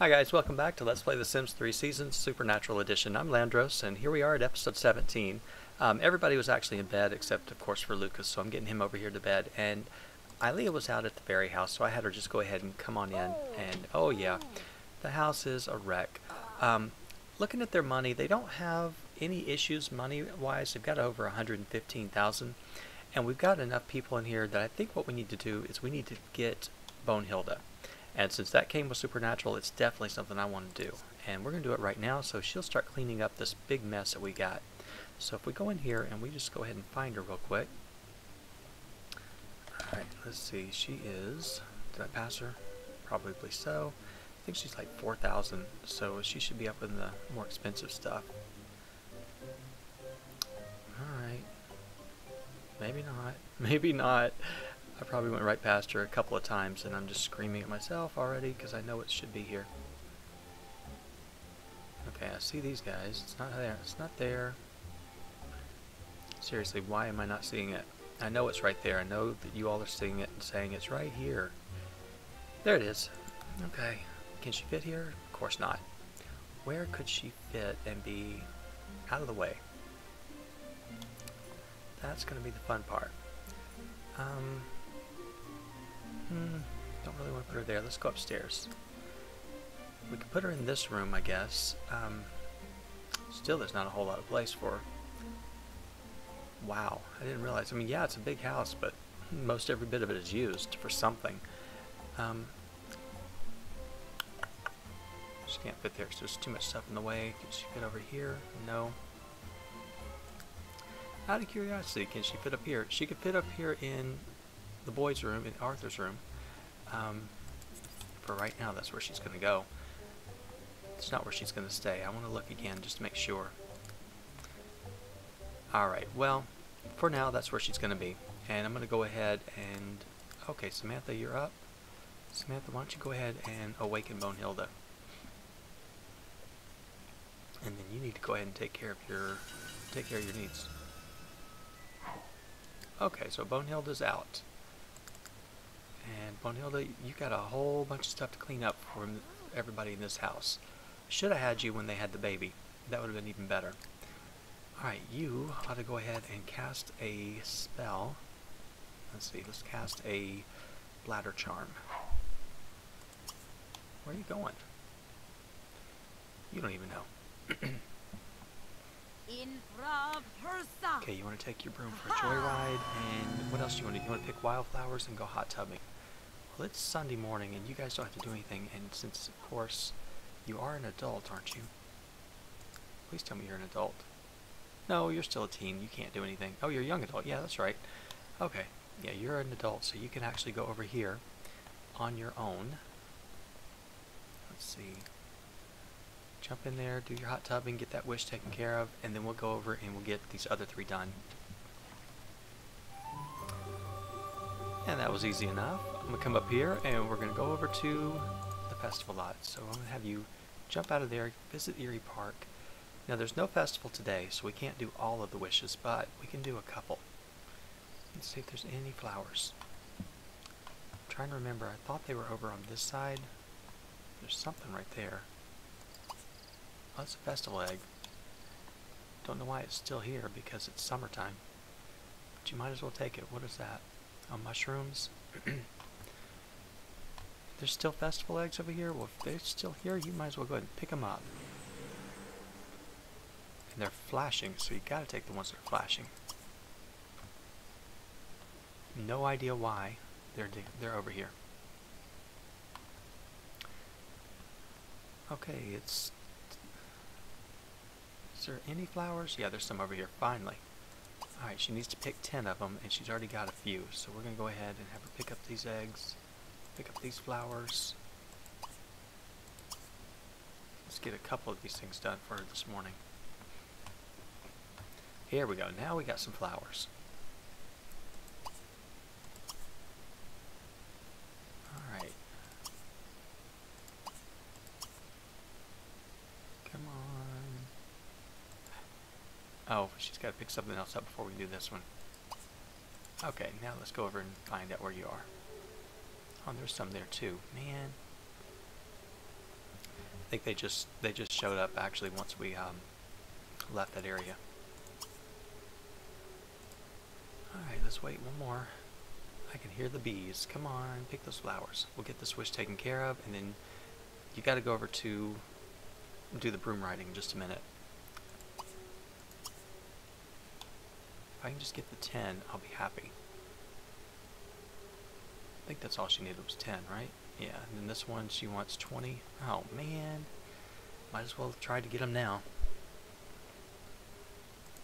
Hi guys, welcome back to Let's Play The Sims 3 Seasons Supernatural Edition. I'm Landros, and here we are at episode 17. Everybody was actually in bed except, of course, for Lucas, so I'm getting him over here to bed. And Aileah was out at the Berry house, so I had her just go ahead and come on in. And, oh yeah, the house is a wreck. Looking at their money, they don't have any issues money-wise. They've got over $115,000. And we've got enough people in here that I think what we need to do is we need to get Bonehilda. And since that came with Supernatural, it's definitely something I want to do. And we're going to do it right now, so she'll start cleaning up this big mess that we got. So if we go in here and we just go ahead and find her real quick. Alright, let's see. She is... Did I pass her? Probably so. I think she's like 4,000, so she should be up in the more expensive stuff. Alright. Maybe not. Maybe not. I probably went right past her a couple of times, and I'm just screaming at myself already because I know it should be here. Okay, I see these guys. It's not there. It's not there. Seriously, why am I not seeing it? I know it's right there. I know that you all are seeing it and saying it's right here. There it is. Okay. Can she fit here? Of course not. Where could she fit and be out of the way? That's going to be the fun part. Don't really want to put her there. Let's go upstairs. We could put her in this room, I guess. Still, there's not a whole lot of place for her. Wow, I didn't realize. I mean, yeah, it's a big house, but most every bit of it is used for something. She can't fit there because there's too much stuff in the way. Can she fit over here? No. Out of curiosity, can she fit up here? She could fit up here in the boys' room, in Arthur's room. For right now, that's where she's going to go. It's not where she's going to stay. I want to look again just to make sure. Alright, well, for now, that's where she's going to be. And I'm going to go ahead and... Okay, Samantha, you're up. Samantha, why don't you go ahead and awaken Bonehilda. And then you need to go ahead and take care of your needs. Okay, so Bonehilda's out. And Bonehilda, you got a whole bunch of stuff to clean up for everybody in this house. Should have had you when they had the baby. That would have been even better. Alright, you ought to go ahead and cast a spell. Let's see, let's cast a bladder charm. Where are you going? You don't even know. Okay, you want to take your broom for a joyride, and what else do you want to do? You want to pick wildflowers and go hot tubbing. Well, it's Sunday morning, and you guys don't have to do anything, and since, of course, you are an adult, aren't you? Please tell me you're an adult. No, you're still a teen. You can't do anything. Oh, you're a young adult. Yeah, that's right. Okay. Yeah, you're an adult, so you can actually go over here on your own. Let's see. Jump in there, do your hot tubbing, get that wish taken care of, and then we'll go over and we'll get these other three done. And that was easy enough. I'm going to come up here and we're going to go over to the festival lot. So I'm going to have you jump out of there, visit Erie Park. Now there's no festival today, so we can't do all of the wishes, but we can do a couple. Let's see if there's any flowers. I'm trying to remember, I thought they were over on this side. There's something right there. Oh, that's a festival egg. Don't know why it's still here because it's summertime. But you might as well take it. What is that? Oh, mushrooms. There's still festival eggs over here? Well, if they're still here, you might as well go ahead and pick them up. And they're flashing, so you gotta take the ones that are flashing. No idea why they're over here. Okay, it's... Is there any flowers? Yeah, there's some over here, finally. Alright, she needs to pick 10 of them, and she's already got a few. So we're going to go ahead and have her pick up these eggs, pick up these flowers. Let's get a couple of these things done for her this morning. Here we go, now we got some flowers. Alright. Come on. Oh, she's got to pick something else up before we do this one. Okay, now let's go over and find out where you are. Oh, there's some there too. Man. think they just showed up actually once we left that area. All right, let's wait one more. I can hear the bees. Come on, pick those flowers. We'll get this wish taken care of, and then you got to go over to do the broom riding in just a minute. If I can just get the 10, I'll be happy. I think that's all she needed was 10, right? Yeah, and then this one, she wants 20. Oh, man. Might as well try to get them now.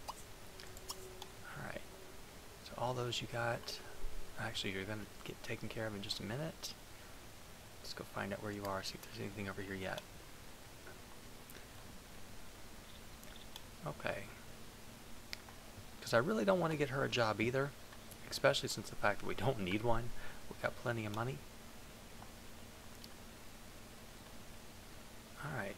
All right. So all those you got... Actually, you're going to get taken care of in just a minute. Let's go find out where you are, see if there's anything over here yet. Okay. Because I really don't want to get her a job either, especially since the fact that we don't need one. We've got plenty of money. Alright.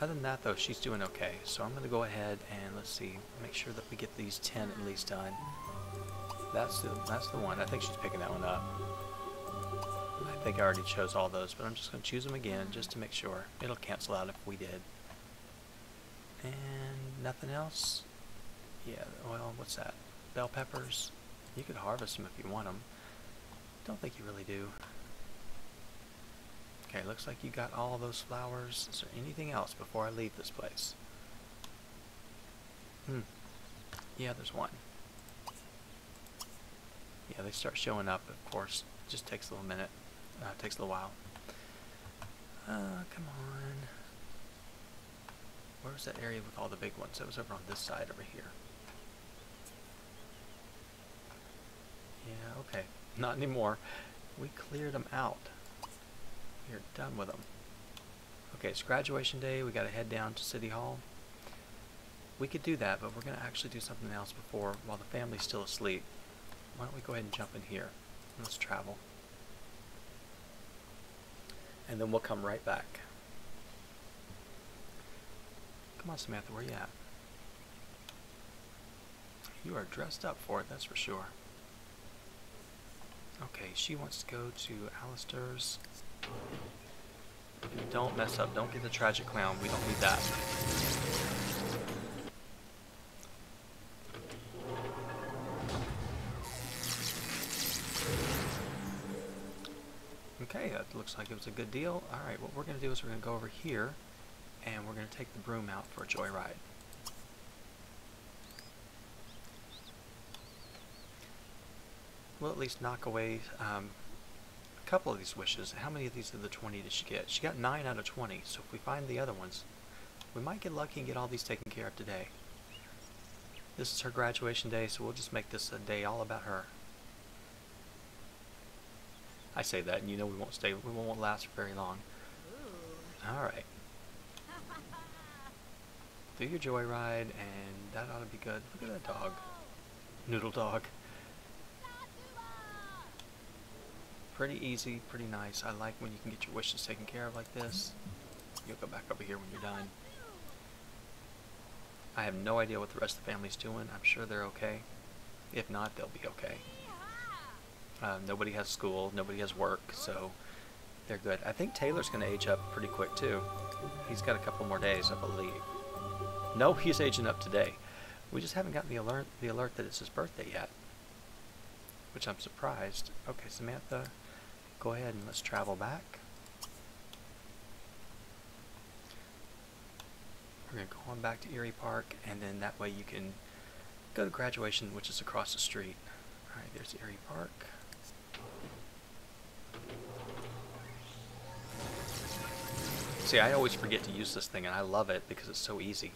Other than that, though, she's doing okay. So I'm going to go ahead and, let's see, make sure that we get these 10 at least done. That's the one. I think she's picking that one up. I think I already chose all those, but I'm just going to choose them again just to make sure. It'll cancel out if we did. And nothing else? Yeah, well, what's that? Bell peppers? You could harvest them if you want them. Don't think you really do. Okay, looks like you got all those flowers. Is there anything else before I leave this place? Yeah, there's one. Yeah, they start showing up, of course. It just takes a little minute. It takes a little while. Come on. Where was that area with all the big ones? It was over on this side over here. Yeah, okay. Not anymore. We cleared them out. We're done with them. Okay, it's graduation day. We got to head down to City Hall. We could do that, but we're going to actually do something else before, while the family's still asleep. Why don't we go ahead and jump in here? Let's travel. And then we'll come right back. Come on, Samantha, where you at? You are dressed up for it, that's for sure. Okay, she wants to go to Alistair's. Don't mess up, don't get the tragic clown, we don't need that. Okay, that looks like it was a good deal. Alright, what we're going to do is we're going to go over here and we're going to take the broom out for a joyride. We'll at least knock away a couple of these wishes. How many of these of the 20 did she get? She got 9 out of 20, so if we find the other ones, we might get lucky and get all these taken care of today. This is her graduation day, so we'll just make this a day all about her. I say that, and you know we won't last for very long. Alright. Do your joyride, and that ought to be good. Look at that dog. Noodle dog. Pretty easy, pretty nice. I like when you can get your wishes taken care of like this. You'll go back over here when you're done. I have no idea what the rest of the family's doing. I'm sure they're okay. If not, they'll be okay. Nobody has school, nobody has work, so they're good. I think Taylor's going to age up pretty quick, too. He's got a couple more days, I believe. No, he's aging up today. We just haven't gotten the alert that it's his birthday yet, which I'm surprised. Okay, Samantha, go ahead and let's travel back. We're going to go on back to Erie Park, and then that way you can go to graduation, which is across the street. All right, there's Erie Park. See, I always forget to use this thing, and I love it because it's so easy.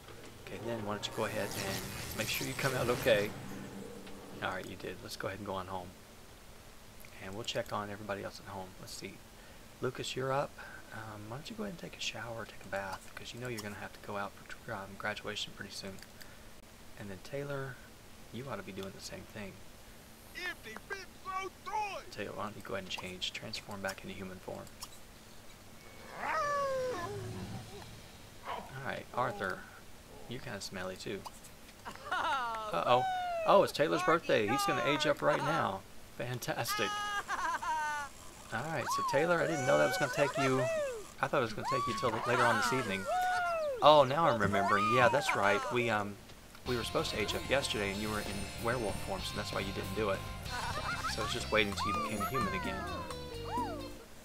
Okay, then why don't you go ahead and make sure you come out okay. All right, you did. Let's go ahead and go on home. And we'll check on everybody else at home. Let's see. Lucas, you're up. Why don't you go ahead and take a shower, take a bath, because you know you're going to have to go out for graduation pretty soon. And then Taylor, you ought to be doing the same thing. Taylor, why don't you go ahead and change, transform back into human form. Alright, Arthur, you're kind of smelly too. Uh-oh. Oh, it's Taylor's birthday. He's going to age up right now. Fantastic. Alright, so Taylor, I didn't know that was going to take you I thought it was going to take you till later on this evening. Oh, now I'm remembering. Yeah, that's right. We were supposed to HF yesterday, and you were in werewolf form, so that's why you didn't do it. So I was just waiting till you became human again.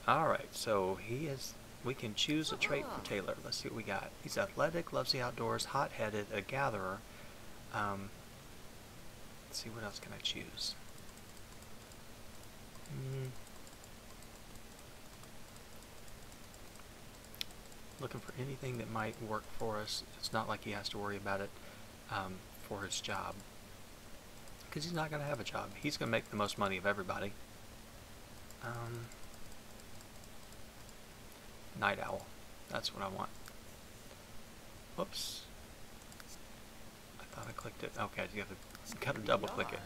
Alright, so he is... We can choose a trait for Taylor. Let's see what we got. He's athletic, loves the outdoors, hot-headed, a gatherer. Let's see, what else can I choose? Looking for anything that might work for us. It's not like he has to worry about it for his job, because he's not going to have a job. He's going to make the most money of everybody. Night owl. That's what I want. Whoops. I thought I clicked it. Okay, you gotta double click it.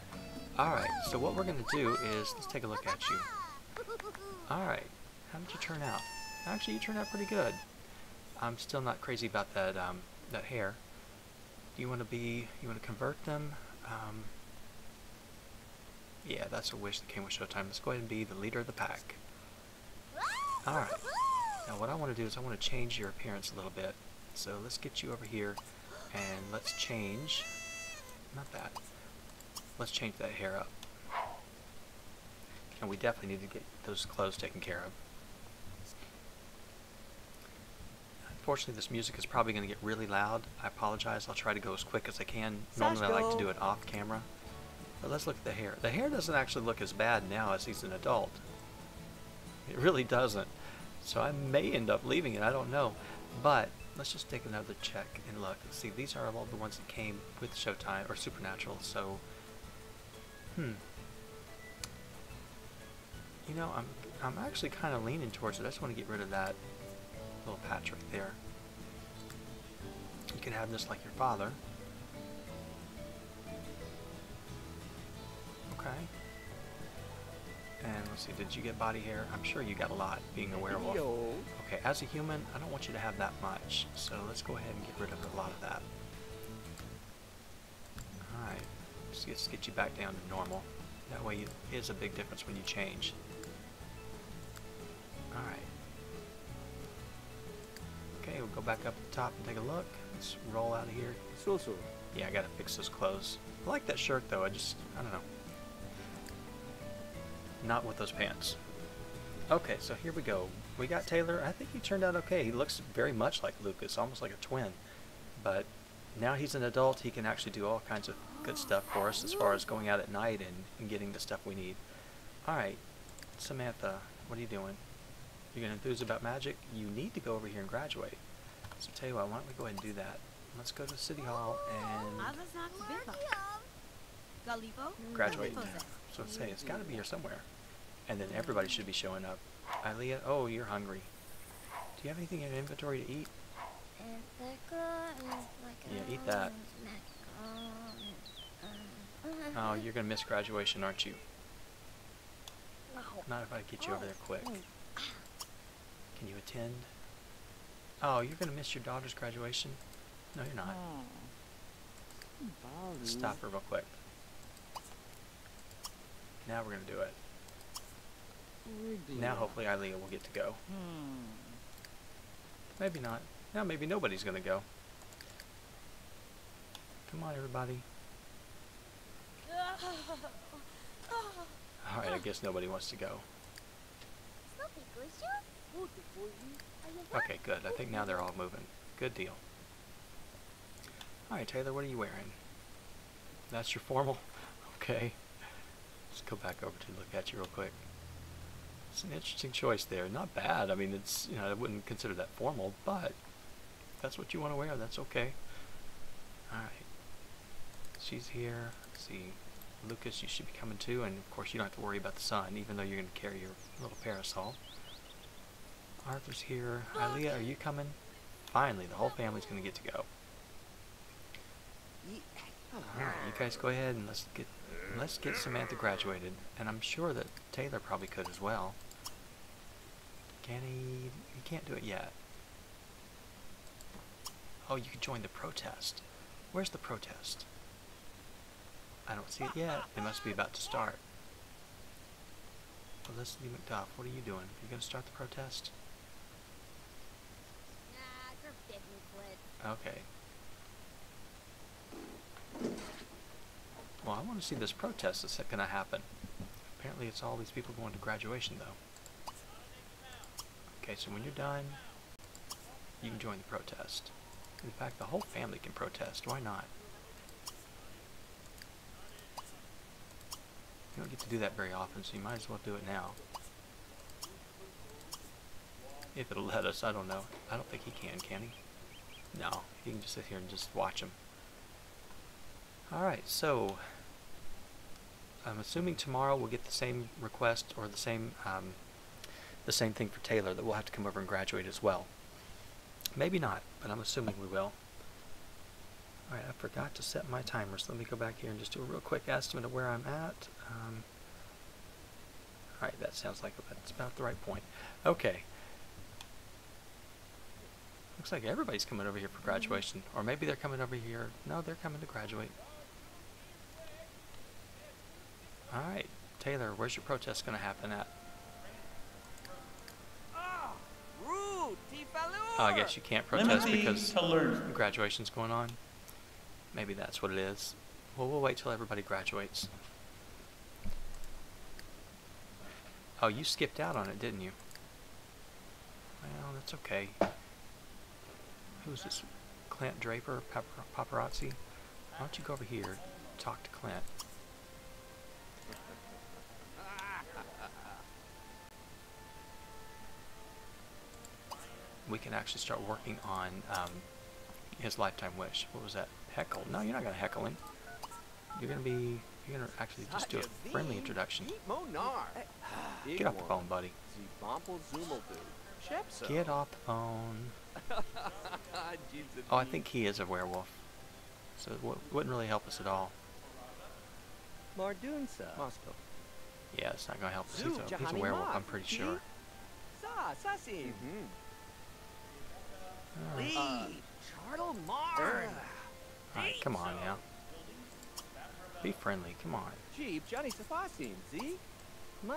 Alright, so what we're gonna do is, let's take a look at you. Alright, how did you turn out? Actually, you turned out pretty good. I'm still not crazy about that that hair. Do you wanna convert them? Yeah, that's a wish that came with Showtime. Let's go ahead and be the leader of the pack. Alright. Now what I want to do is I want to change your appearance a little bit. So let's get you over here and let's change... Not that. Let's change that hair up. And we definitely need to get those clothes taken care of. Unfortunately this music is probably going to get really loud. I apologize. I'll try to go as quick as I can. Normally I like to do it off camera. But let's look at the hair. The hair doesn't actually look as bad now as he's an adult. It really doesn't. So I may end up leaving it, I don't know. But let's just take another check and look. Let's see, these are all the ones that came with Showtime, or Supernatural, so... You know, I'm actually kind of leaning towards it. I just want to get rid of that little patch right there. You can have this like your father. Okay. And let's see, did you get body hair? I'm sure you got a lot, being a werewolf. Okay, as a human, I don't want you to have that much. So let's go ahead and get rid of a lot of that. Alright, let's get you back down to normal. That way it is a big difference when you change. Alright. Okay, we'll go back up to the top and take a look. Let's roll out of here. Yeah, I gotta fix those clothes. I like that shirt though, I don't know. Not with those pants. Okay, so here we go. We got Taylor. I think he turned out okay. He looks very much like Lucas, almost like a twin. But now he's an adult. He can actually do all kinds of good stuff for us as far as going out at night and getting the stuff we need. Alright, Samantha, what are you doing? You're going to enthuse about magic? You need to go over here and graduate. So tell you what, why don't we go ahead and do that? Let's go to City Hall and... graduate. So I'd say it's got to be here somewhere, and then everybody should be showing up. Aileah, oh, you're hungry. Do you have anything in your inventory to eat? Yeah, eat that. Oh, you're gonna miss graduation, aren't you? Not if I get you over there quick. Can you attend? Oh, you're gonna miss your daughter's graduation? No, you're not. Stop her real quick. Now we're going to do it. Now hopefully Aileah will get to go. Maybe not. Now maybe nobody's going to go. Come on everybody. Alright, I guess nobody wants to go. Okay, good. I think now they're all moving. Good deal. Alright Taylor, what are you wearing? That's your formal? Okay. Let's go back over to look at you real quick. It's an interesting choice there. Not bad. I mean, it's, you know, I wouldn't consider that formal, but if that's what you want to wear, that's okay. Alright. She's here. Let's see. Lucas, you should be coming too, and of course you don't have to worry about the sun, even though you're going to carry your little parasol. Arthur's here. Aileah, are you coming? Finally, the whole family's going to get to go. Alright, you guys go ahead and let's get Samantha graduated, and I'm sure that Taylor probably could as well. Can he? He can't do it yet. Oh, you can join the protest. Where's the protest? I don't see it yet. It must be about to start. Felicity McDuff, what are you doing? Are you going to start the protest? to see this protest that's going to happen. Apparently it's all these people going to graduation, though. Okay, so when you're done, you can join the protest. In fact, the whole family can protest. Why not? You don't get to do that very often, so you might as well do it now. If it'll let us, I don't know. I don't think he can he? No, he can just sit here and just watch him. Alright, so I'm assuming tomorrow we'll get the same request or the same thing for Taylor, that we'll have to come over and graduate as well. Maybe not, but I'm assuming we will. Alright, I forgot to set my timer, so let me go back here and just do a real quick estimate of where I'm at. Alright, that sounds like that's about the right point. Okay. Looks like everybody's coming over here for graduation. Or maybe they're coming over here. No, they're coming to graduate. Alright, Taylor, where's your protest going to happen at? Oh, I guess you can't protest because graduation's going on. Maybe that's what it is. Well, we'll wait till everybody graduates. Oh, you skipped out on it, didn't you? Well, that's okay. Who's this? Clint Draper, paparazzi? Why don't you go over here, talk to Clint. We can actually start working on his lifetime wish. What was that? Heckle? No, you're not gonna heckle him. You're gonna actually just do a friendly introduction. Get off the phone, buddy. Get off the phone. Oh, I think he is a werewolf, so it wouldn't really help us at all. Yeah, it's not going to help us. He's a werewolf, I'm pretty sure. Alright, come on now. Be friendly, come on.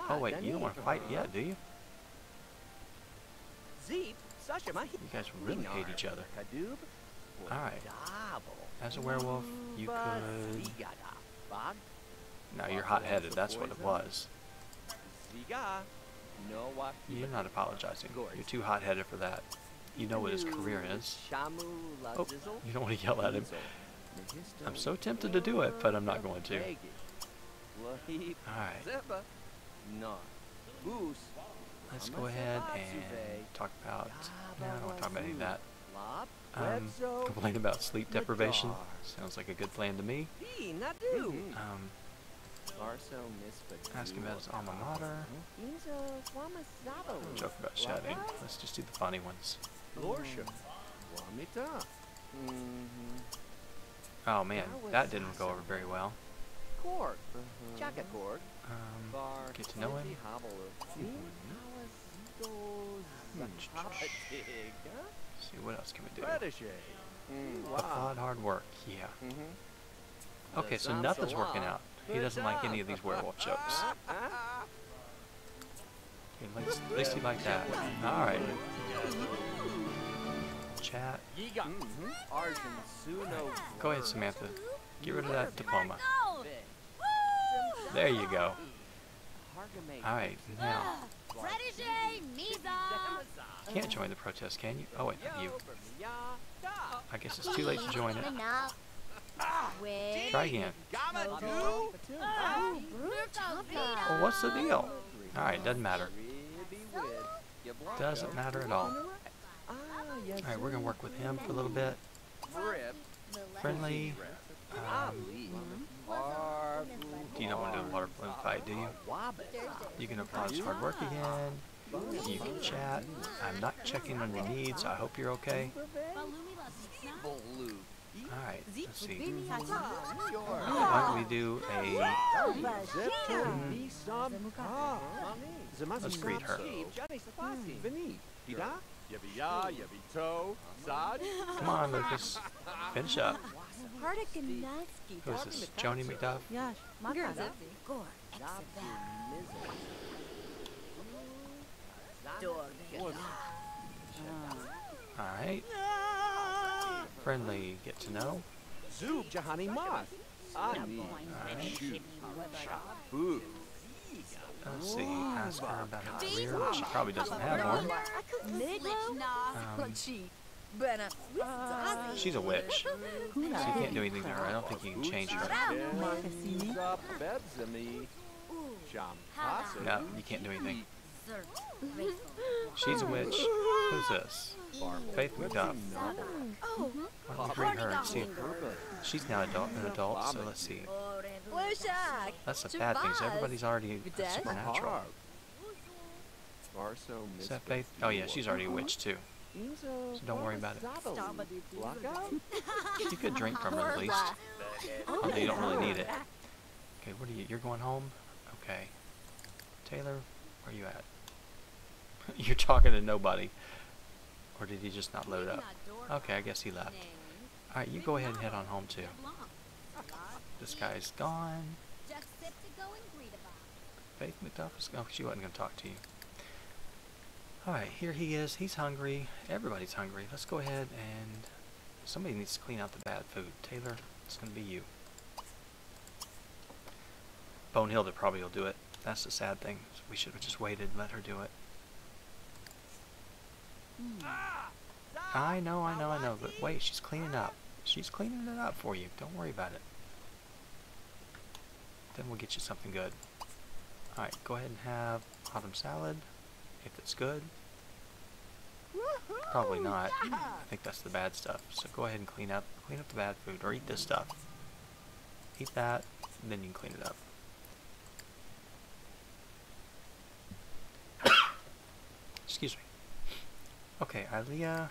Oh wait, you don't want to fight yet, do you? You guys really hate each other. Alright. As a werewolf, you could... No, you're hot-headed. That's what it was. You're not apologizing. You're too hot-headed for that. You know what his career is. Oh, you don't want to yell at him. I'm so tempted to do it, but I'm not going to. Alright. Let's go ahead and talk about... No, I don't want to talk about any of that. Complain about sleep deprivation. Sounds like a good plan to me. Ask him about his alma mater. Joke about shouting. Let's just do the funny ones. Oh man, that didn't go over very well. Get to know him. See, what else can we do? Applaud hard work, yeah. Okay, so nothing's working out. He doesn't like any of these werewolf jokes. Okay, at least he liked that. Alright. Chat. Go ahead, Samantha. Get rid of that diploma. There you go. Alright, now. Can't join the protest, can you? Oh, wait, you. I guess it's too late to join it. Try again. Well, what's the deal? Alright, doesn't matter. Doesn't matter at all. Alright, we're gonna work with him for a little bit. Friendly. You don't want to do a water balloon fight, do you? You can apply his hard work again. You can chat. I'm not checking on your needs. I hope you're okay. Alright, let's see. Why don't we do a... Let's greet her. Come on, Lucas. Finish up. Who is this? Joni McDuff? Alright. Friendly, get to know. Let's see, ask her about her career. She probably doesn't have one. She's a witch, so you can't do anything to her. I don't think you can change her. No, you can't do anything. She's a witch. Who's this? Faith McDuff. I'll read her and see if she's now an adult, so let's see. That's the bad thing, so everybody's already supernatural. Is that Faith? Oh yeah, she's already a witch too. So don't worry about it. You could drink from her at least. Although you don't really need it. Okay, what are you? You're going home? Okay. Taylor, where are you at? You're talking to nobody. Or did he just not load up? Okay, I guess he left. Alright, you go ahead and head on home too. This guy's gone. Faith McDuff is gone. Oh, she wasn't going to talk to you. Alright, here he is. He's hungry. Everybody's hungry. Let's go ahead and... somebody needs to clean out the bad food. Taylor, it's going to be you. Bonehilda probably will do it. That's the sad thing. We should have just waited and let her do it. I know, but wait, she's cleaning up. She's cleaning it up for you. Don't worry about it. Then we'll get you something good. Alright, go ahead and have autumn salad, if it's good. Probably not. I think that's the bad stuff. So go ahead and clean up the bad food, or eat this stuff. Eat that, and then you can clean it up. Excuse me. Okay, Aileah.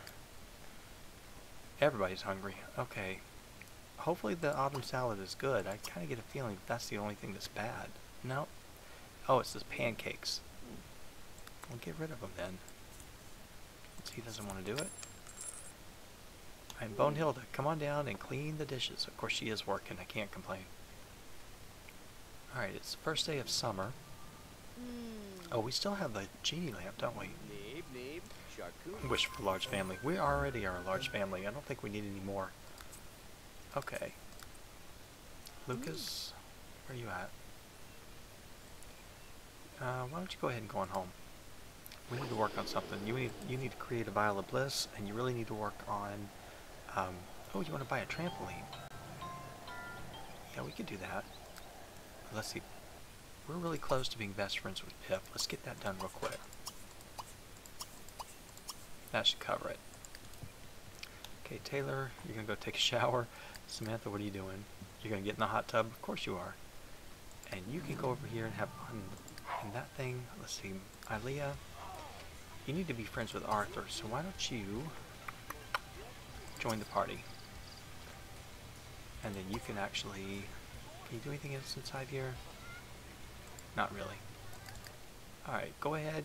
Everybody's hungry. Okay. Hopefully the autumn salad is good. I kind of get a feeling that's the only thing that's bad. No. Oh, it's those pancakes. We'll get rid of them then. He doesn't want to do it. And Bonehilda, come on down and clean the dishes. Of course, she is working. I can't complain. Alright, it's the first day of summer. Oh, we still have the genie lamp, don't we? Wish for a large family. We already are a large family. I don't think we need any more. Okay. Lucas, where are you at? Why don't you go ahead and go on home? We need to work on something. You need to create a Vial of Bliss, and you really need to work on... oh, you want to buy a trampoline. Yeah, we could do that. Let's see. We're really close to being best friends with Pip. Let's get that done real quick. That should cover it. Okay, Taylor, you're going to go take a shower. Samantha, what are you doing? You're going to get in the hot tub? Of course you are. And you can go over here and have fun in that thing. Let's see. Aileah, you need to be friends with Arthur, so why don't you join the party? And then you can actually... can you do anything else inside here? Not really. Alright, go ahead.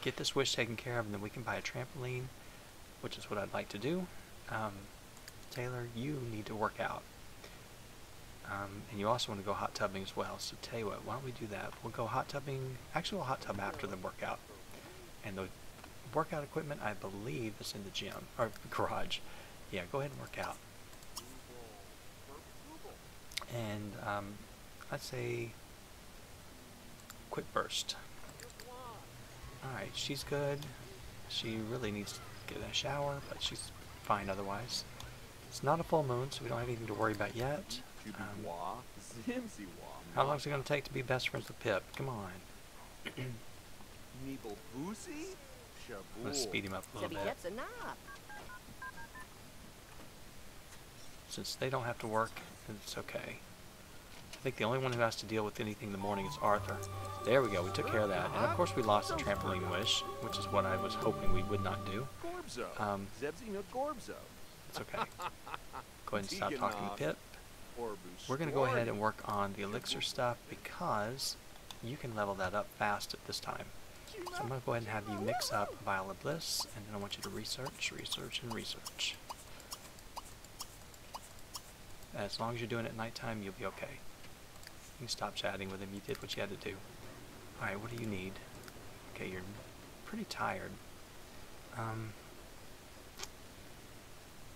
Get this wish taken care of, and then we can buy a trampoline, which is what I'd like to do. Taylor, you need to work out. And you also want to go hot tubbing as well, so tell you what, why don't we do that? We'll go hot tubbing, actually we'll hot tub after the workout. And the workout equipment, I believe, is in the gym, or garage. Yeah, go ahead and work out. And I'd say quick burst. Alright, she's good. She really needs to get a shower, but she's fine otherwise. It's not a full moon, so we don't have anything to worry about yet. How long is it going to take to be best friends with Pip? Come on. Let's speed him up a little bit. Since they don't have to work, it's okay. I think the only one who has to deal with anything in the morning is Arthur. There we go, we took care of that. And of course we lost the trampoline wish, which is what I was hoping we would not do. It's okay. Go ahead and stop talking to Pip. We're going to go ahead and work on the elixir stuff because you can level that up fast at this time. So I'm going to go ahead and have you mix up Vial of Bliss, and then I want you to research. As long as you're doing it at nighttime, you'll be okay. You can stop chatting with him. You did what you had to do. Alright, what do you need? Okay, you're pretty tired.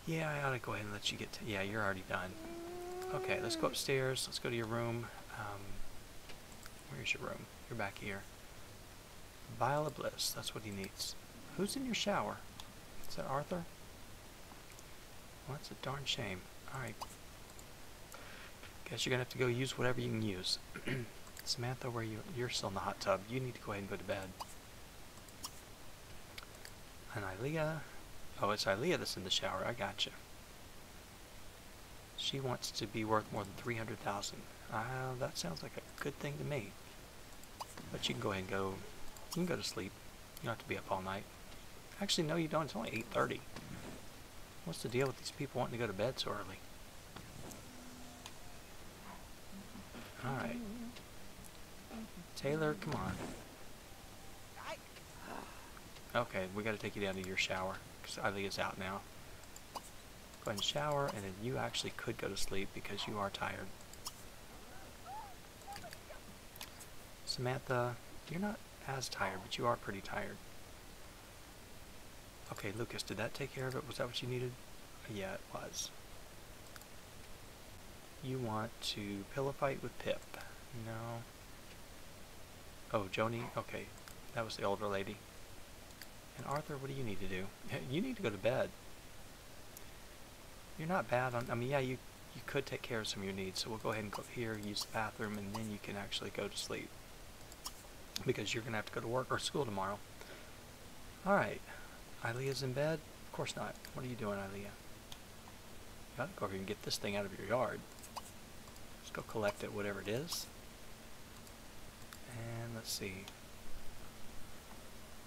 Yeah, I ought to go ahead and let you get to... yeah, you're already done. Okay, let's go upstairs. Let's go to your room. Where's your room? You're back here. Vial of Bliss. That's what he needs. Who's in your shower? Is that Arthur? Well, that's a darn shame. Alright. Guess you're gonna have to go use whatever you can use. Samantha, where are you? You're still in the hot tub. You need to go ahead and go to bed. And Aileah. Oh, it's Aileah that's in the shower. I gotcha. She wants to be worth more than 300,000. That sounds like a good thing to me. But you can go ahead and go. You can go to sleep. You don't have to be up all night. Actually, no, you don't. It's only 8:30. What's the deal with these people wanting to go to bed so early? All right, Taylor, come on. Okay, we got to take you down to your shower because Aileah's out now. Go ahead and shower, and then you actually could go to sleep because you are tired. Samantha, you're not as tired, but you are pretty tired. Okay, Lucas, did that take care of it? Was that what you needed? Yeah, it was. You want to pillow fight with Pip? No. Oh, Joni? Okay, that was the older lady. And Arthur, what do you need to do? You need to go to bed. You're not bad on, I mean, yeah, you could take care of some of your needs, so we'll go ahead and go here, use the bathroom, and then you can actually go to sleep. Because you're going to have to go to work or school tomorrow. Alright, Aileah's in bed? Of course not. What are you doing, Aileah? You ought to go over here and get this thing out of your yard. Let's go collect it, whatever it is. And let's see.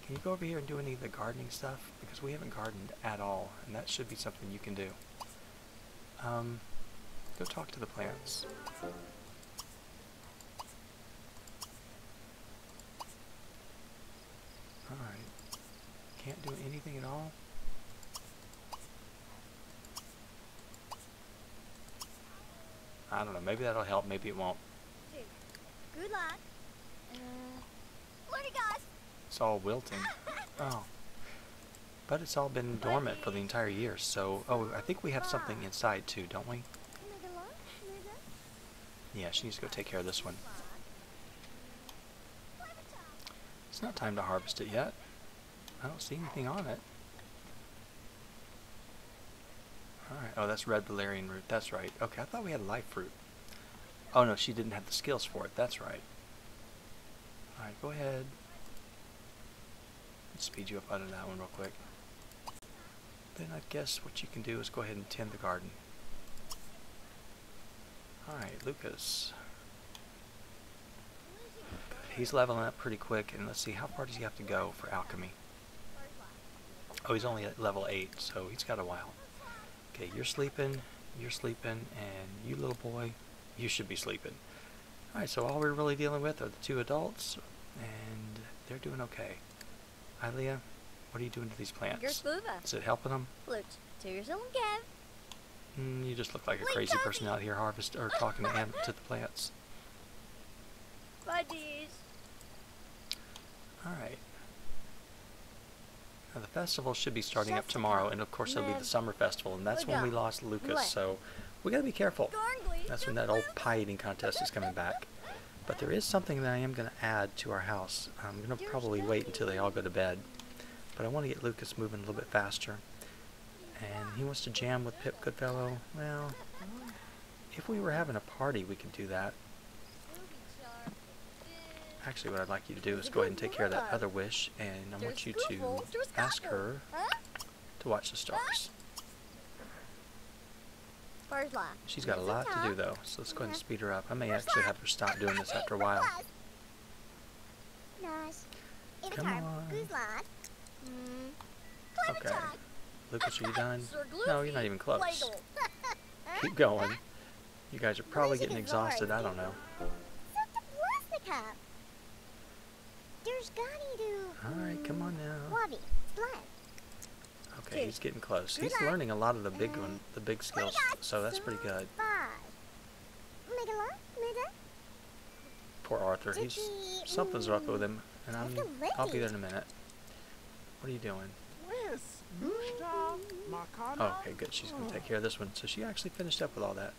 Can you go over here and do any of the gardening stuff? Because we haven't gardened at all, and that should be something you can do. Go talk to the plants. Alright. Can't do anything at all? I don't know, maybe that'll help, maybe it won't. Good luck. It's all wilting. Oh. But it's all been dormant for the entire year, so... Oh, I think we have something inside, too, don't we? Yeah, she needs to go take care of this one. It's not time to harvest it yet. I don't see anything on it. Alright, oh, that's red valerian root. That's right. Okay, I thought we had live fruit. Oh, no, she didn't have the skills for it. That's right. Alright, go ahead. Let's speed you up out of that one real quick. Then I guess what you can do is go ahead and tend the garden. Alright, Lucas. He's leveling up pretty quick, and let's see, how far does he have to go for alchemy? Oh, he's only at level 8, so he's got a while. Okay, you're sleeping, and you little boy, you should be sleeping. Alright, so all we're really dealing with are the two adults, and they're doing okay. Aileah, what are you doing to these plants? Is it helping them? You just look like a crazy person out here harvesting or talking to the plants. Alright. Now the festival should be starting up tomorrow, and of course it'll be the summer festival, and that's when we lost Lucas, so we gotta be careful. That's when that old pie-eating contest is coming back. But there is something that I am going to add to our house. I'm going to probably wait until they all go to bed. But I want to get Lucas moving a little bit faster. And he wants to jam with Pip Goodfellow. Well, if we were having a party, we could do that. Actually, what I'd like you to do is go ahead and take care of that other wish. And I want you to ask her to watch the stars. She's got a lot to do, though, so let's go ahead and speed her up. I may actually have her stop doing this after a while. Come on. Okay. Lucas, are you done? No, you're not even close. Keep going. You guys are probably getting exhausted. I don't know. Alright, come on now. Okay, he's getting close. He's learning a lot of the big skills, so that's pretty good. Poor Arthur. Something's up with him, and I'll be there in a minute. What are you doing? Okay, good. She's going to take care of this one. So she actually finished up with all that.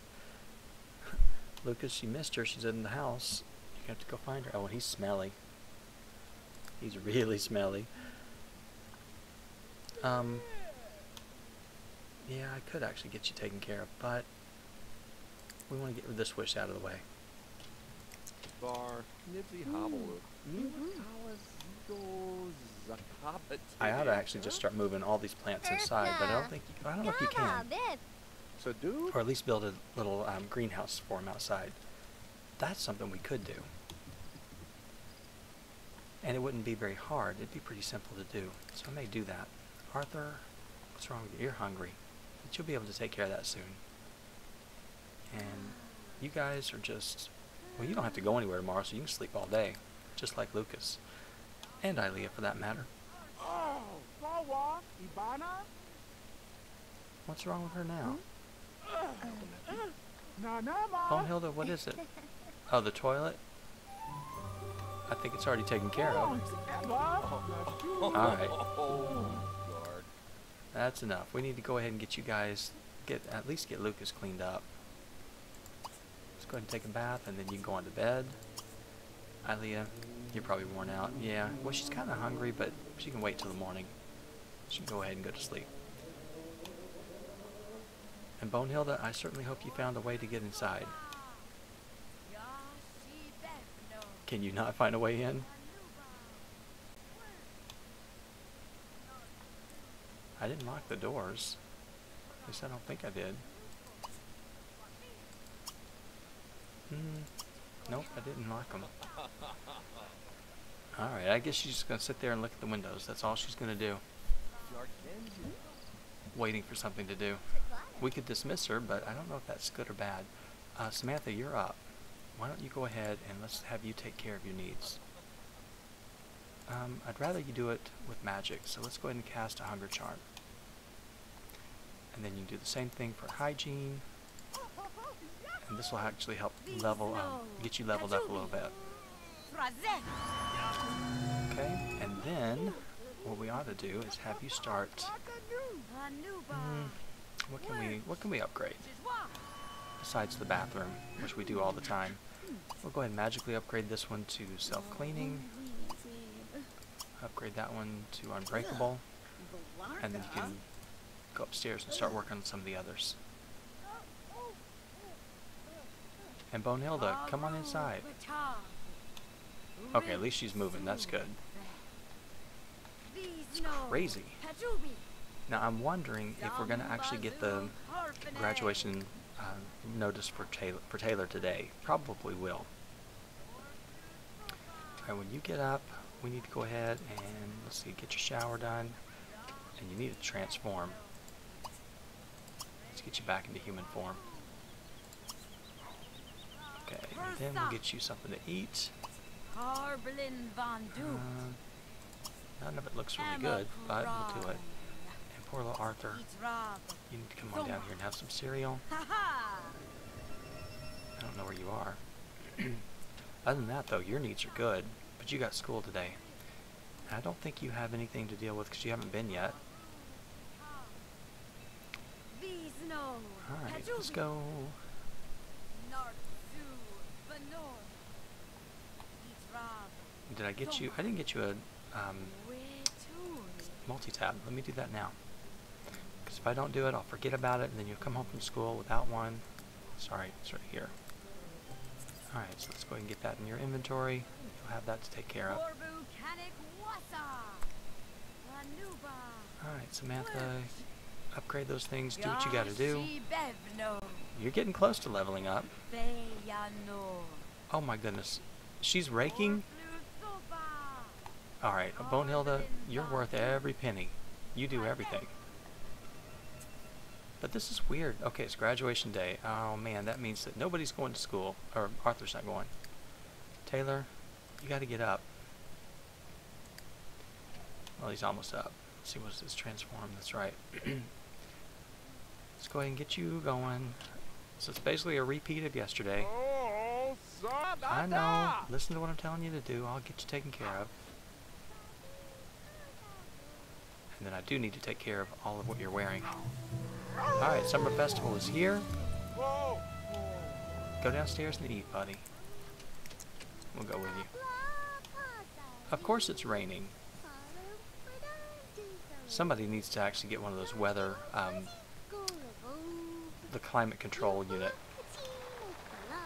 Lucas, you missed her. She's in the house. You have to go find her. Oh, and he's smelly. He's really smelly. Yeah, I could actually get you taken care of, but we want to get this wish out of the way. I ought to actually just start moving all these plants inside, but I don't know if you can. Or at least build a little greenhouse for them outside. That's something we could do. And it wouldn't be very hard. It'd be pretty simple to do. So I may do that. Arthur, what's wrong with you? You're hungry. But you'll be able to take care of that soon. And you guys are just... Well, you don't have to go anywhere tomorrow, so you can sleep all day. Just like Lucas. And Aileah, for that matter. What's wrong with her now? Bonehilda, what is it? Oh, the toilet? I think it's already taken care of. Alright. That's enough. We need to go ahead and get you guys, at least get Lucas cleaned up. Let's go ahead and take a bath, and then you can go on to bed. Aileah, you're probably worn out. Yeah, well, she's kind of hungry, but she can wait till the morning. She can go ahead and go to sleep. And Bonehilda, I certainly hope you found a way to get inside. Can you not find a way in? I didn't lock the doors. At least I don't think I did. Nope, I didn't lock them. Alright, I guess she's just going to sit there and look at the windows. That's all she's going to do. Waiting for something to do. We could dismiss her, but I don't know if that's good or bad. Samantha, you're up. Why don't you go ahead and let's have you take care of your needs. I'd rather you do it with magic, so let's go ahead and cast a hunger charm. And then you do the same thing for hygiene. And this will actually help level get you leveled up a little bit. Okay, and then what we ought to do is have you start... What can we upgrade? Besides the bathroom, which we do all the time. We'll go ahead and magically upgrade this one to self-cleaning. Upgrade that one to unbreakable. And then you can go upstairs and start working on some of the others. And Bonehilda, come on inside. Okay, at least she's moving. That's good. It's crazy. Now, I'm wondering if we're going to actually get the graduation notice for Taylor today. Probably will. Alright, when you get up, we need to go ahead and, let's see, get your shower done. And you need to transform. Let's get you back into human form. Okay, and then we'll get you something to eat. None of it looks really good, but we'll do it. And poor little Arthur, you need to come on down here and have some cereal. I don't know where you are. Other than that, though, your needs are good, but you got school today. I don't think you have anything to deal with because you haven't been yet. Alright, let's go. Did I get you? I didn't get you a multi-tab. Let me do that now. Because if I don't do it, I'll forget about it, and then you'll come home from school without one. Sorry, it's right here. Alright, so let's go ahead and get that in your inventory. You'll have that to take care of. Alright, Samantha, upgrade those things. Do what you gotta do. You're getting close to leveling up. Oh my goodness. She's raking? Alright, Bonehilda, you're worth every penny. You do everything. But this is weird. Okay, it's graduation day. Oh man, that means that nobody's going to school. Or Arthur's not going. Taylor, you gotta get up. Well, he's almost up. Let's see what's this transform. That's right. Let's go ahead and get you going. So it's basically a repeat of yesterday. I know. Listen to what I'm telling you to do. I'll get you taken care of. And then I do need to take care of all of what you're wearing. Alright, Summer Festival is here. Go downstairs and eat, buddy. We'll go with you. Of course it's raining. Somebody needs to actually get one of those weather, the climate control unit.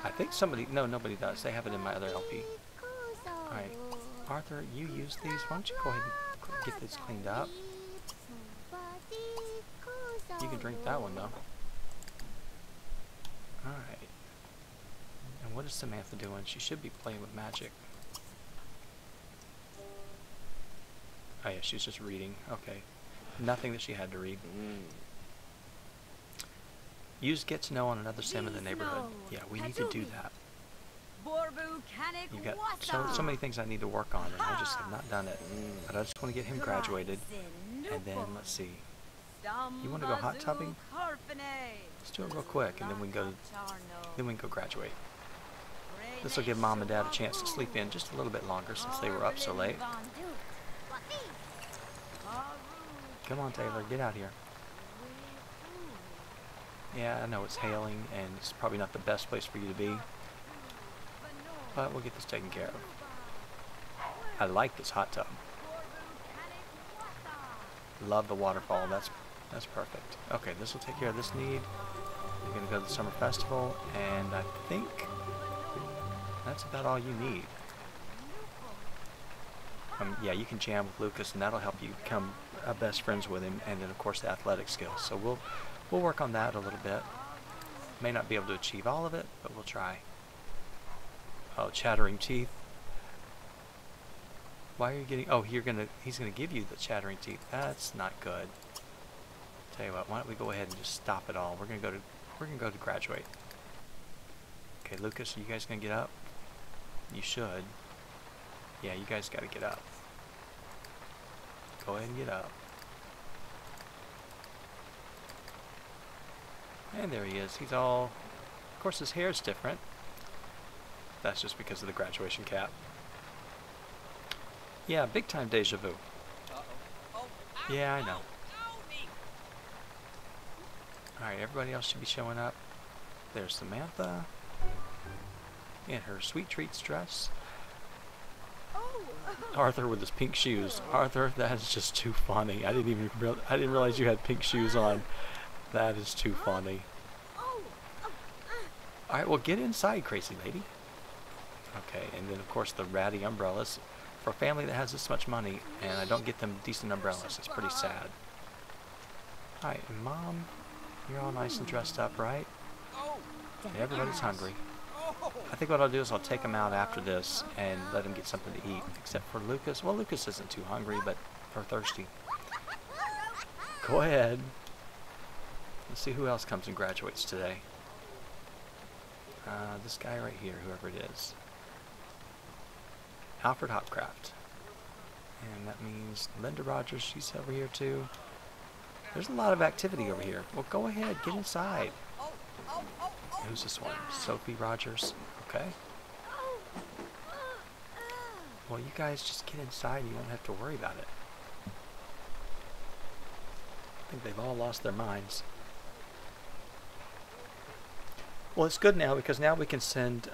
I think somebody, no, nobody does. They have it in my other LP. Alright, Arthur, you use these. Why don't you go ahead and get this cleaned up? You can drink that one, though. Alright. And what is Samantha doing? She should be playing with magic. Oh yeah, she's just reading. Okay. Nothing that she had to read. Use Get to Know on another Sim in the neighborhood. Yeah, we need to do that. You've got so many things I need to work on, and I just have not done it. But I just want to get him graduated. And then, let's see. You want to go hot tubbing? Let's do it real quick, and then we can go, graduate. This will give Mom and Dad a chance to sleep in just a little bit longer since they were up so late. Come on, Taylor, get out here. Yeah, I know it's hailing, and it's probably not the best place for you to be. But we'll get this taken care of. I like this hot tub. Love the waterfall. That's perfect. Okay, this will take care of this need. We're going to go to the summer festival, and I think that's about all you need. Yeah, you can jam with Lucas, and that'll help you become best friends with him, and then of course the athletic skills. So we'll work on that a little bit. May not be able to achieve all of it, but we'll try. Oh, chattering teeth. Why are you getting? Oh, he's gonna give you the chattering teeth. That's not good. Tell you what, why don't we go ahead and just stop it all? We're gonna go to graduate. Okay, Lucas, are you guys gonna get up? You should. Yeah, you guys gotta get up. Go ahead and get up. And there he is. He's all. Of course, his hair's different. That's just because of the graduation cap. Yeah, big time deja vu. Yeah, I know. Alright, everybody else should be showing up. There's Samantha. In her sweet treats dress. Arthur with his pink shoes. Arthur, that is just too funny. I didn't realize you had pink shoes on. That is too funny. Alright, well get inside, crazy lady. Okay, and then of course the ratty umbrellas. For a family that has this much money, and I don't get them decent umbrellas, it's pretty sad. Alright, and Mom, you're all nice and dressed up, right? Yeah, everybody's hungry. I think what I'll do is I'll take them out after this and let them get something to eat, except for Lucas. Well, Lucas isn't too hungry, but we're thirsty. Go ahead. Let's see who else comes and graduates today. This guy right here, whoever it is. Alfred Hopcraft. And that means Linda Rogers, she's over here too. There's a lot of activity over here. Well, go ahead, get inside. Who's this one? Sophie Rogers. Okay. Well, you guys just get inside, you won't have to worry about it. I think they've all lost their minds. Well, it's good now because now we can send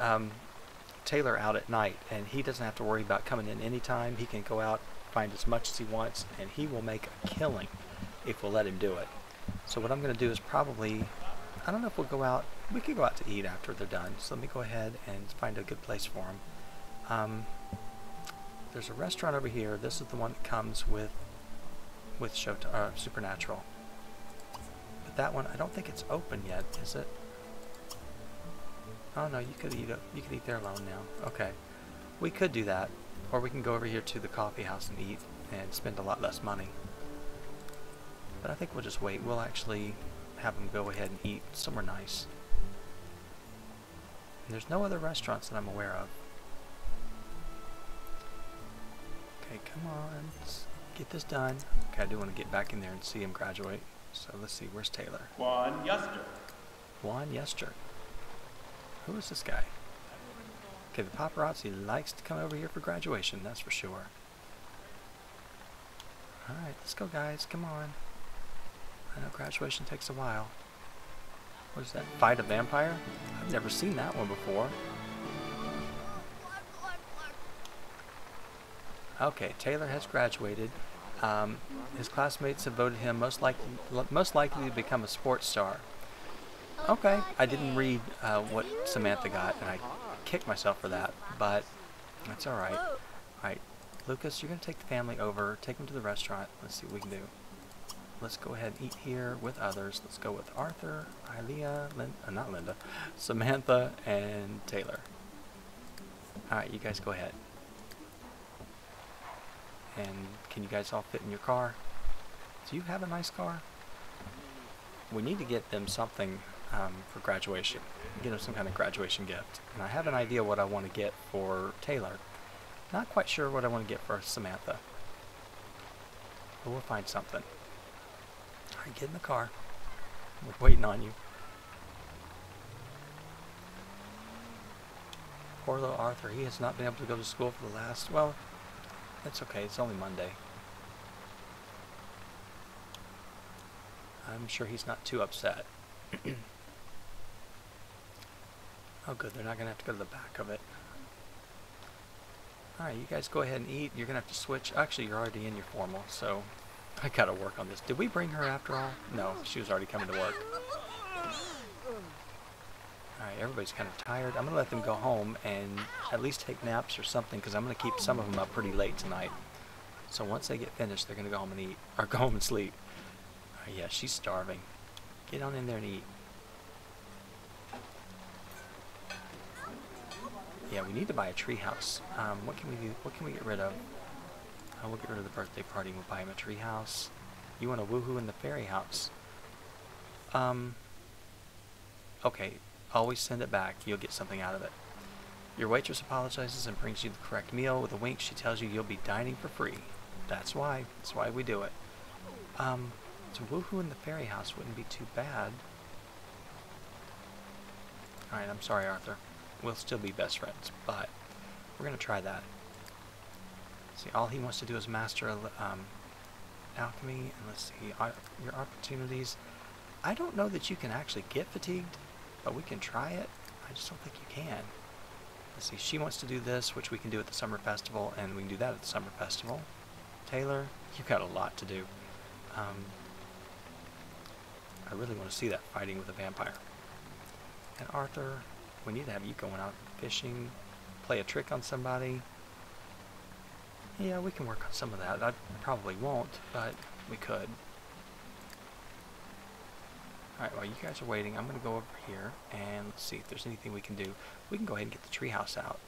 Taylor out at night, and he doesn't have to worry about coming in anytime. He can go out, find as much as he wants, and he will make a killing if we'll let him do it. So what I'm going to do is probably, I don't know if we'll go out, we could go out to eat after they're done, so let me go ahead and find a good place for him. There's a restaurant over here. This is the one that comes with Showtime, Supernatural, but that one I don't think it's open yet, is it? Oh no, you could eat there alone now. Okay, we could do that, or we can go over here to the coffee house and eat and spend a lot less money. But I think we'll just wait. We'll actually have them go ahead and eat somewhere nice. And there's no other restaurants that I'm aware of. Okay, come on, let's get this done. Okay, I do want to get back in there and see him graduate. So let's see, where's Taylor? Juan Yester. Juan Yester. Who is this guy? Okay, the paparazzi likes to come over here for graduation, that's for sure. Alright, let's go guys, come on. I know graduation takes a while. What is that? Fight a vampire? I've never seen that one before. Okay, Taylor has graduated. His classmates have voted him most likely to become a sports star. Okay, I didn't read what Samantha got, and I kicked myself for that, but that's all right. All right, Lucas, you're going to take the family over, take them to the restaurant. Let's see what we can do. Let's go ahead and eat here with others. Let's go with Arthur, Aileah, Samantha, and Taylor. All right, you guys go ahead. And can you guys all fit in your car? Do you have a nice car? We need to get them something for graduation. Get them some kind of graduation gift. And I have an idea what I want to get for Taylor. Not quite sure what I want to get for Samantha. But we'll find something. All right, get in the car. We're waiting on you. Poor little Arthur. He has not been able to go to school for the last, well, it's okay, it's only Monday. I'm sure he's not too upset. Oh good, they're not going to have to go to the back of it. Alright, you guys go ahead and eat. You're going to have to switch. Actually, you're already in your formal, so I got to work on this. Did we bring her after all? No, she was already coming to work. Alright, everybody's kind of tired. I'm going to let them go home and at least take naps or something, because I'm going to keep some of them up pretty late tonight. So once they get finished, they're going to go home and eat, or go home and sleep. Alright, yeah, she's starving. Get on in there and eat. Yeah, we need to buy a treehouse. What can we do? What can we get rid of? We'll get rid of the birthday party and we'll buy him a treehouse. You want a woohoo in the fairy house? Okay. Always send it back. You'll get something out of it. Your waitress apologizes and brings you the correct meal. With a wink, she tells you you'll be dining for free. That's why. That's why we do it. So woohoo in the fairy house wouldn't be too bad. Alright, I'm sorry, Arthur. We'll still be best friends, but we're going to try that. See, all he wants to do is master alchemy. And let's see, your opportunities. I don't know that you can actually get fatigued. But we can try it. I just don't think you can. Let's see, she wants to do this, which we can do at the summer festival, and we can do that at the summer festival. Taylor, you've got a lot to do. I really want to see that fighting with a vampire. And Arthur, we need to have you going out fishing, play a trick on somebody. Yeah, we can work on some of that. I probably won't, but we could. Alright, while you guys are waiting, I'm going to go over here and let's see if there's anything we can do. We can go ahead and get the treehouse out.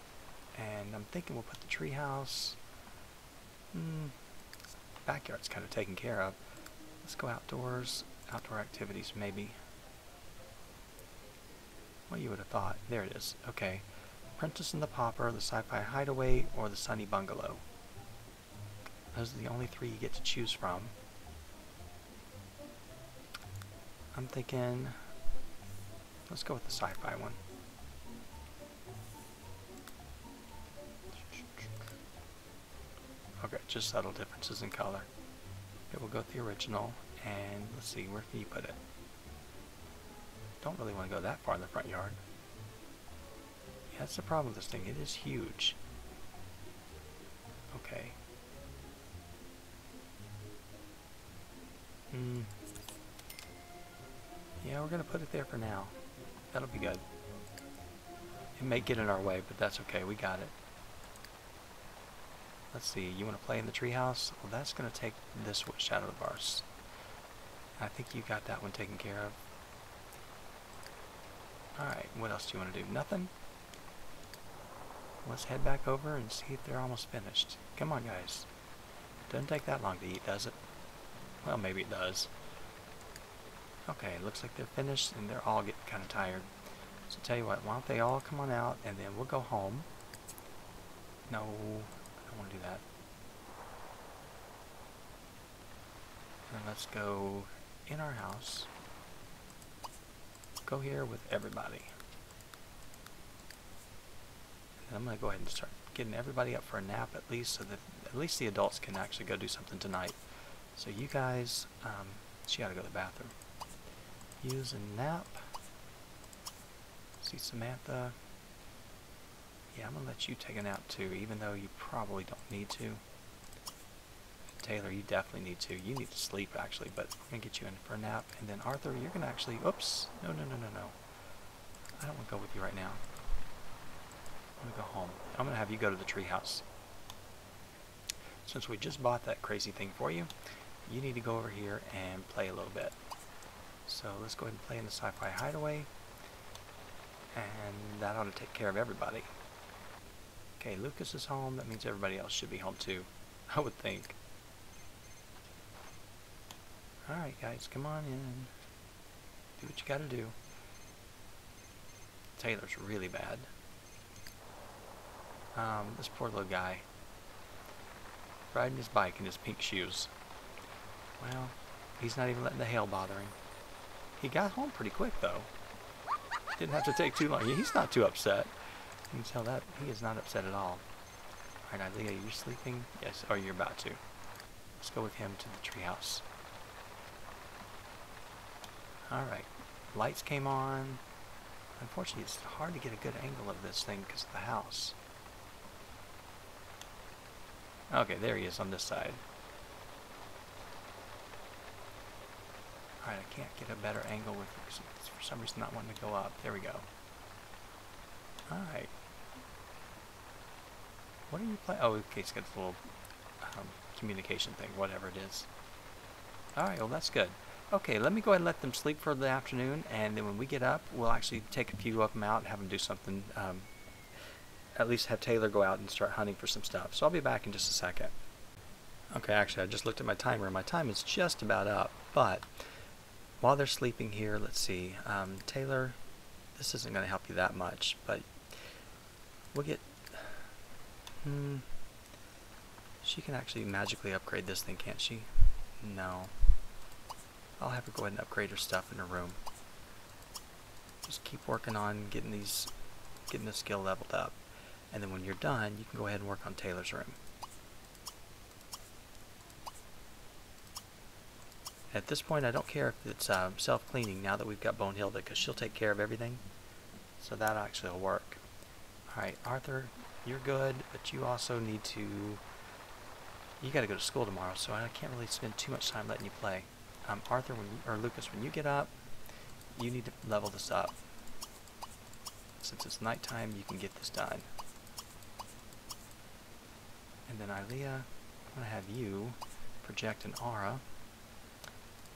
And I'm thinking we'll put the treehouse... backyard's kind of taken care of. Let's go outdoors. Outdoor activities, maybe. Well, you would have thought. There it is. Okay. Princess and the Pauper, the Sci-Fi Hideaway, or the Sunny Bungalow. Those are the only three you get to choose from. I'm thinking, let's go with the sci-fi one. Okay, just subtle differences in color. Okay, we'll go with the original, and let's see, where can you put it? Don't really want to go that far in the front yard. Yeah, that's the problem with this thing, it is huge. Okay. Yeah, we're going to put it there for now. That'll be good. It may get in our way, but that's okay. We got it. Let's see. You want to play in the treehouse? Well, that's going to take this wish out of the bars. I think you got that one taken care of. Alright, what else do you want to do? Nothing? Let's head back over and see if they're almost finished. Come on, guys. Doesn't take that long to eat, does it? Well, maybe it does. Okay, looks like they're finished and they're all getting kind of tired. So tell you what, why don't they all come on out and then we'll go home. No, I don't want to do that. And let's go in our house. Go here with everybody. And I'm going to go ahead and start getting everybody up for a nap at least, so that at least the adults can actually go do something tonight. So you guys, she ought to go to the bathroom. Use a nap. See Samantha. Yeah, I'm gonna let you take a nap too, even though you probably don't need to. Taylor, you definitely need to. You need to sleep actually, but I'm gonna get you in for a nap. And then Arthur, you're gonna actually. Oops! No. I don't want to go with you right now. I'm gonna go home. I'm gonna have you go to the treehouse. Since we just bought that crazy thing for you, you need to go over here and play a little bit. So let's go ahead and play in the Sci-Fi Hideaway, and that ought to take care of everybody. Okay, Lucas is home. That means everybody else should be home too, I would think. Alright guys, come on in. Do what you gotta do. Taylor's really bad. This poor little guy. Riding his bike in his pink shoes. Well, he's not even letting the hail bother him. He got home pretty quick though. Didn't have to take too long. He's not too upset. You can tell that he is not upset at all. Alright, Aileah, you're sleeping? Yes, or you're about to. Let's go with him to the treehouse. Alright, lights came on. Unfortunately, it's hard to get a good angle of this thing because of the house. Okay, there he is on this side. Alright, I can't get a better angle with it because it's for some reason not wanting to go up. There we go. Alright. What are you playing? Oh, okay, it's got a little communication thing, whatever it is. Alright, well, that's good. Okay, let me go ahead and let them sleep for the afternoon, and then when we get up, we'll actually take a few of them out and have them do something. At least have Taylor go out and start hunting for some stuff. So I'll be back in just a second. Okay, actually, I just looked at my timer, and my time is just about up. But while they're sleeping here, let's see. Taylor, this isn't going to help you that much, but we'll get... She can actually magically upgrade this thing, can't she? No. I'll have her go ahead and upgrade her stuff in her room. Just keep working on getting these, getting the skill leveled up. And then when you're done, you can go ahead and work on Taylor's room. At this point, I don't care if it's self-cleaning now that we've got Bonehilda, because she'll take care of everything. So that actually will work. Alright, Arthur, you're good, but you also need to... You gotta go to school tomorrow, so I can't really spend too much time letting you play. Arthur, or Lucas, when you get up, you need to level this up. Since it's nighttime, you can get this done. And then Aileah, I'm going to have you project an aura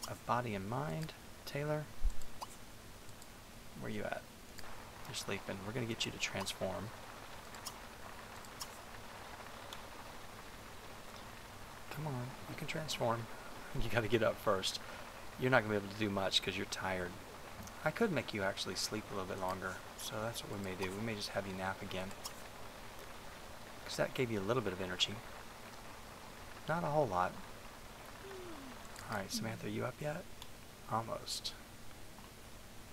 of body and mind. Taylor, where you at? You're sleeping. We're going to get you to transform. Come on, you can transform. You gotta get up first. You're not gonna be able to do much because you're tired. I could make you actually sleep a little bit longer, so that's what we may do. We may just have you nap again, because that gave you a little bit of energy. Not a whole lot. Alright, Samantha, are you up yet? Almost.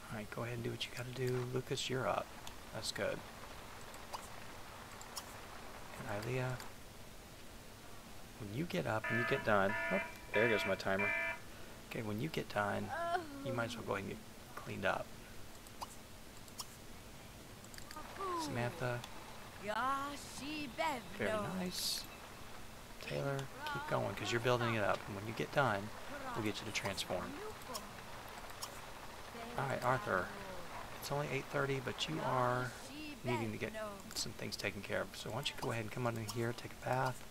Alright, go ahead and do what you gotta do. Lucas, you're up. That's good. And Aileah, when you get up and you get done... Oh, there goes my timer. Okay, when you get done, you might as well go ahead and get cleaned up. Samantha. Very nice. Taylor, keep going, because you're building it up. And when you get done, we'll get you to transform. Alright, Arthur. It's only 8:30, but you are needing to get some things taken care of. So why don't you go ahead and come on in here, take a bath,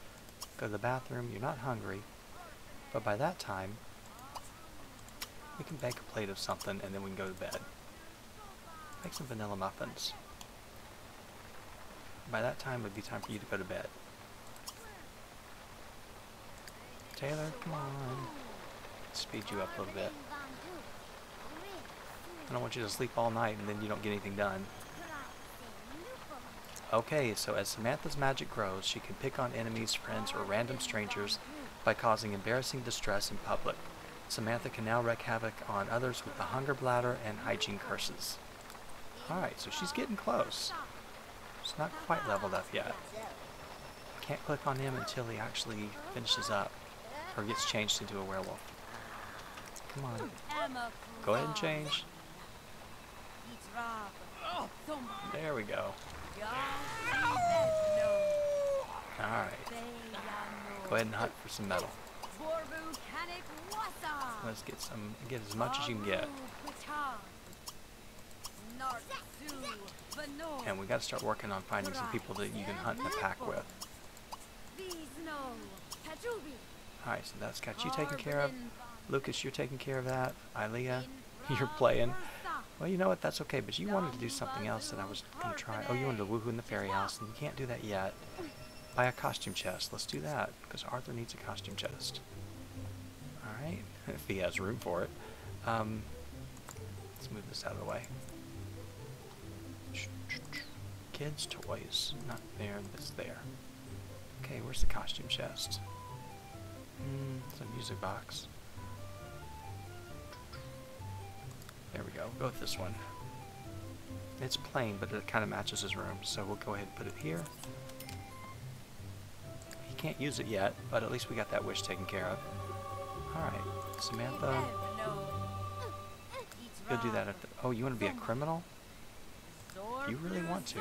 go to the bathroom. You're not hungry. But by that time, we can bake a plate of something and then we can go to bed. Make some vanilla muffins. By that time, it would be time for you to go to bed. Taylor, come on. Speed you up a little bit. I don't want you to sleep all night and then you don't get anything done. Okay, so as Samantha's magic grows, she can pick on enemies, friends, or random strangers by causing embarrassing distress in public. Samantha can now wreak havoc on others with the hunger bladder and hygiene curses. Alright, so she's getting close. It's not quite leveled up yet. Can't click on him until he actually finishes up or gets changed into a werewolf. Come on. Go ahead and change. There we go. Alright. Go ahead and hunt for some metal. Let's get some, get as much as you can get. And we gotta start working on finding some people that you can hunt in the pack with. Alright, so that's got you taken care of. Lucas, you're taking care of that. Aileah, you're playing. Well, you know what, that's okay, but you wanted to do something else that I was gonna try. Oh, you wanted to woohoo in the fairy house, and you can't do that yet. Buy a costume chest. Let's do that, because Arthur needs a costume chest. Alright, if he has room for it. Let's move this out of the way. Kids' toys. Not there, that's there. Okay, where's the costume chest? It's a music box. There we go. We'll go with this one. It's plain, but it kind of matches his room, so we'll go ahead and put it here. He can't use it yet, but at least we got that wish taken care of. Alright, Samantha. You'll do that at the... Oh, you want to be a criminal? You really want to.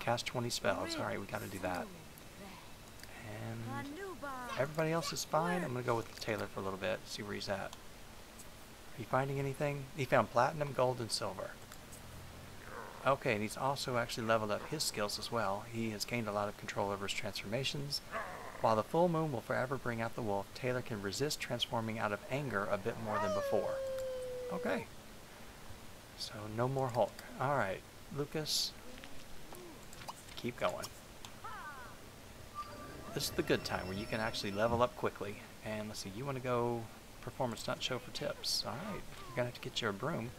Cast 20 spells. Alright, we got to do that. And everybody else is fine. I'm going to go with Taylor for a little bit, see where he's at. Are you finding anything? He found platinum, gold, and silver. Okay, and he's also actually leveled up his skills as well. He has gained a lot of control over his transformations. While the full moon will forever bring out the wolf, Taylor can resist transforming out of anger a bit more than before. Okay. So no more Hulk. Alright, Lucas, keep going. This is the good time where you can actually level up quickly. And let's see, you want to go... Performance stunt show for tips. Alright, you're gonna have to get your broom,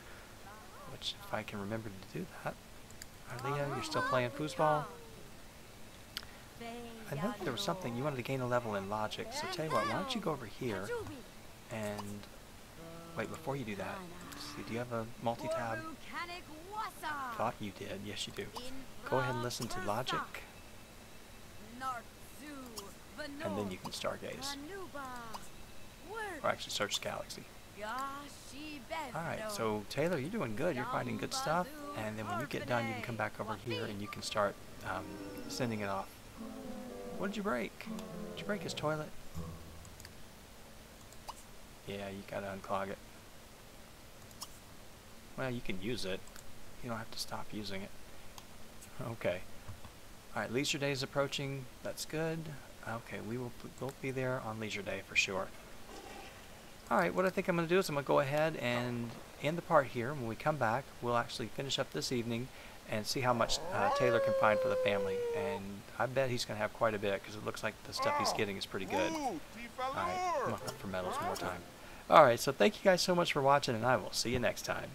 which if I can remember to do that. Aileah, you're still playing foosball? I know there was something, you wanted to gain a level in logic, so tell you what, why don't you go over here and... Wait, before you do that, see, do you have a multi-tab? Thought you did, yes you do. Go ahead and listen to logic, and then you can stargaze. Or actually search the galaxy. Alright, so Taylor, you're doing good. You're finding good stuff. And then when you get done, you can come back over here and you can start sending it off. What did you break? Did you break his toilet? Yeah, you gotta unclog it. Well, you can use it. You don't have to stop using it. Okay. Alright, leisure day is approaching. That's good. Okay, we will both be there on leisure day for sure. Alright, what I think I'm going to do is I'm going to go ahead and end the part here. When we come back, we'll actually finish up this evening and see how much Taylor can find for the family. And I bet he's going to have quite a bit because it looks like the stuff he's getting is pretty good. Alright, I'm going to hunt for medals one more time. Alright, so thank you guys so much for watching, and I will see you next time.